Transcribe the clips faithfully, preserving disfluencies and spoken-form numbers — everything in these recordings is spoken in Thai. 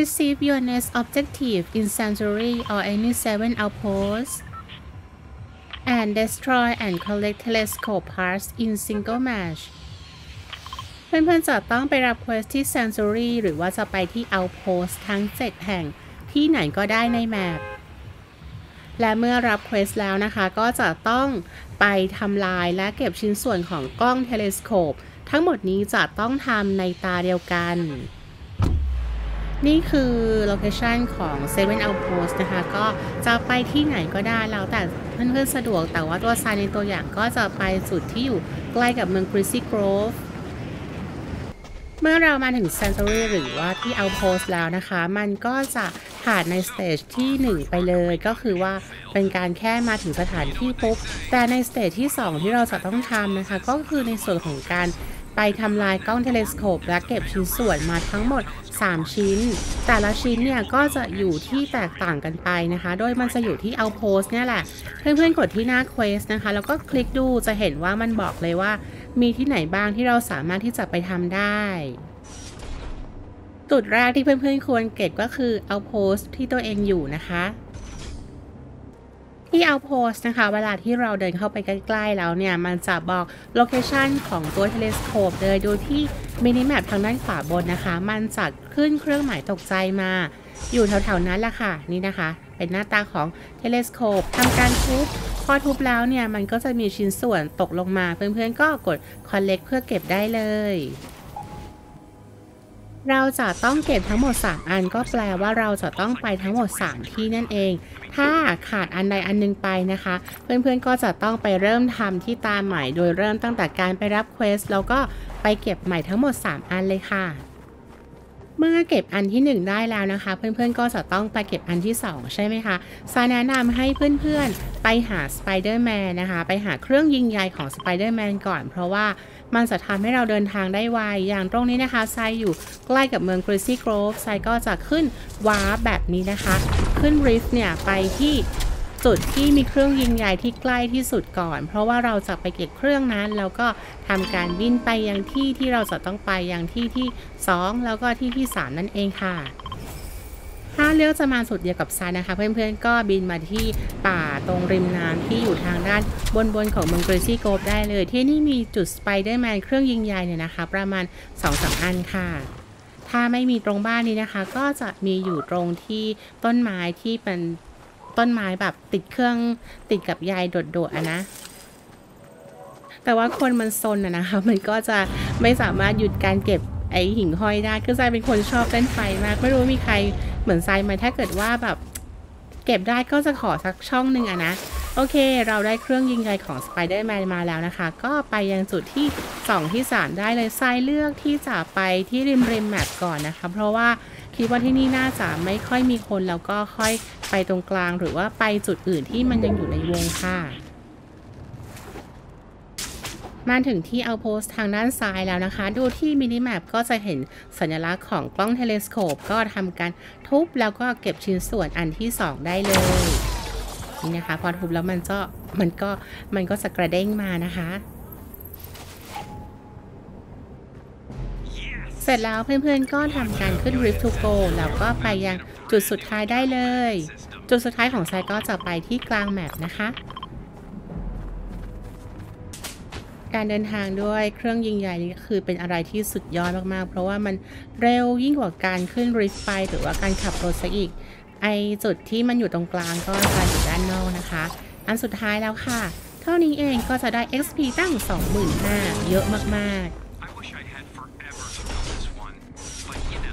Receive your next objective in Sanctuary or any seven outposts, and destroy and collect telescope parts in single match. เพื่อนๆจะต้องไปรับเควสที่ Sanctuary หรือว่าจะไปที่ Outpost ทั้งเจ็ดแห่งที่ไหนก็ได้ในแมปและเมื่อรับเควสแล้วนะคะก็จะต้องไปทำลายและเก็บชิ้นส่วนของกล้องเทเลสโคปทั้งหมดนี้จะต้องทำในตาเดียวกันนี่คือโลเคชันของเซเว่น Outpost นะคะก็จะไปที่ไหนก็ได้แล้วแต่เพื่อนๆสะดวกแต่ว่าตัวซานในตัวอย่างก็จะไปจุดที่อยู่ใกล้กับเมือง Grassy Grove เมื่อเรามาถึง Sanctuary หรือว่าที่ Outpost แล้วนะคะมันก็จะผ่านในสเตจที่หนึ่งไปเลยก็คือว่าเป็นการแค่มาถึงสถานที่ปุ๊บแต่ในสเตจที่สองที่เราจะต้องทำนะคะก็คือในส่วนของการไปทำลายกล้องเทเลสโคปและเก็บชิ้นส่วนมาทั้งหมดสามชิ้นแต่ละชิ้นเนี่ยก็จะอยู่ที่แตกต่างกันไปนะคะโดยมันจะอยู่ที่เอาโพสเนี่ยแหละเพื่อนๆกดที่หน้าเควสนะคะแล้วก็คลิกดูจะเห็นว่ามันบอกเลยว่ามีที่ไหนบ้างที่เราสามารถที่จะไปทำได้จุดแรกที่เพื่อนๆควรเก็บก็คือเอาโพสที่ตัวเองอยู่นะคะที่เอาโพสนะคะเวลาที่เราเดินเข้าไปใกล้ๆแล้วเนี่ยมันจะบอกโลเคชันของตัวเทเลสโคปเลยโดยที่มินิแมปทางด้านขวาบนนะคะมันจะขึ้นเครื่องหมายตกใจมาอยู่แถวๆนั้นแหละค่ะนี่นะคะเป็นหน้าตาของเทเลสโคปทำการทุบพอทุบแล้วเนี่ยมันก็จะมีชิ้นส่วนตกลงมาเพื่อนๆก็กด collect เพื่อเก็บได้เลยเราจะต้องเก็บทั้งหมดสามอันก็แปลว่าเราจะต้องไปทั้งหมดสามที่นั่นเองถ้าขาดอันใดอันนึงไปนะคะเพื่อนๆก็จะต้องไปเริ่มทำที่ตาใหม่โดยเริ่มตั้งแต่การไปรับเควสแล้วก็ไปเก็บใหม่ทั้งหมดสามอันเลยค่ะเมื่อเก็บอันที่หนึ่งได้แล้วนะคะเพื่อนๆก็จะต้องไปเก็บอันที่สองใช่ไหมคะซาแนะนำให้เพื่อนๆไปหาสไปเดอร์แมนนะคะไปหาเครื่องยิงใยของสไปเดอร์แมนก่อนเพราะว่ามันจะทำให้เราเดินทางได้ไวอย่างตรงนี้นะคะไซอยู่ใกล้กับเมือง Grassy Grove ไซก็จะขึ้นวาร์ปแบบนี้นะคะขึ้นริฟต์เนี่ยไปที่จุดที่มีเครื่องยิงใยที่ใกล้ที่สุดก่อนเพราะว่าเราจะไปเก็บเครื่องนั้นแล้วก็ทำการวิ่งไปยังที่ที่เราจะต้องไปยังที่ที่สองแล้วก็ที่ที่สามนั่นเองค่ะถ้าเลือกจะมาสุดเดียวกับซานนะคะเพื่อนๆก็บินมาที่ป่าตรงริมน้ำที่อยู่ทางด้านบนๆของเมือง Grassy Grove ได้เลยที่นี่มีจุดสไปเดอร์แมนเครื่องยิงใยเนี่ยนะคะประมาณ สองถึงสาม อันค่ะถ้าไม่มีตรงบ้านนี้นะคะก็จะมีอยู่ตรงที่ต้นไม้ที่เป็นต้นไม้แบบติดเครื่องติดกับยายโดดๆอะนะแต่ว่าคนมันซนอะนะคะมันก็จะไม่สามารถหยุดการเก็บไอหิ่งห้อยได้คือทรายเป็นคนชอบเล่นไฟมากไม่รู้มีใครเหมือนทรายไหมถ้าเกิดว่าแบบเก็บได้ก็จะขอสักช่องหนึ่งอะนะโอเคเราได้เครื่องยิงใยของสไปเดอร์แมนมาแล้วนะคะก็ไปยังจุดที่สองที่สามได้เลยทรายเลือกที่จะไปที่ริมริมแมปก่อนนะคะเพราะว่าคิดว่าที่นี่น่าจะไม่ค่อยมีคนแล้วก็ค่อยไปตรงกลางหรือว่าไปจุดอื่นที่มันยังอยู่ในวงค่ะมาถึงที่เอาโพสทางด้านซ้ายแล้วนะคะดูที่มินิแมปก็จะเห็นสัญลักษณ์ของกล้องเทเลสโคปก็ทำการทุบแล้วก็เก็บชิ้นส่วนอันที่สองได้เลยนี่นะคะพอทุบแล้วมันก็มันก็มันก็จะกระเด้งมานะคะเสร็จแล้วเพื่อนๆก็ทำการขึ้น Rift to Go แล้วก็ไปยังจุดสุดท้ายได้เลยจุดสุดท้ายของไซก็จะไปที่กลางแมปนะคะการเดินทางด้วยเครื่องยิงใหญ่นี่คือเป็นอะไรที่สุดยอดมากๆเพราะว่ามันเร็วยิ่งกว่าการขึ้น Rift ไปหรือว่าการขับรถซะอีกไอจุดที่มันอยู่ตรงกลางก็จะอยู่ด้านนอกนะคะอันสุดท้ายแล้วค่ะเท่านี้เองก็จะได้ เอ็กซ์ พี ตั้ง สองหมื่นห้าพัน เยอะมากๆ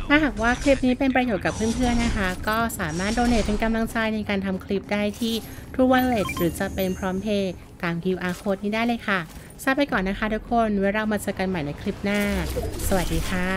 ถ้าหากว่าคลิปนี้เป็นประโยชน์กับเพื่อนๆนะคะก็สามารถโดเนทเป็นกำลังใจในการทำคลิปได้ที่ True Wallet หรือจะเป็นพร้อมเพย์ตาม คิว อาร์ Code นี้ได้เลยค่ะทราบไปก่อนนะคะทุกคนไว้เรามาเจอกันใหม่ในคลิปหน้าสวัสดีค่ะ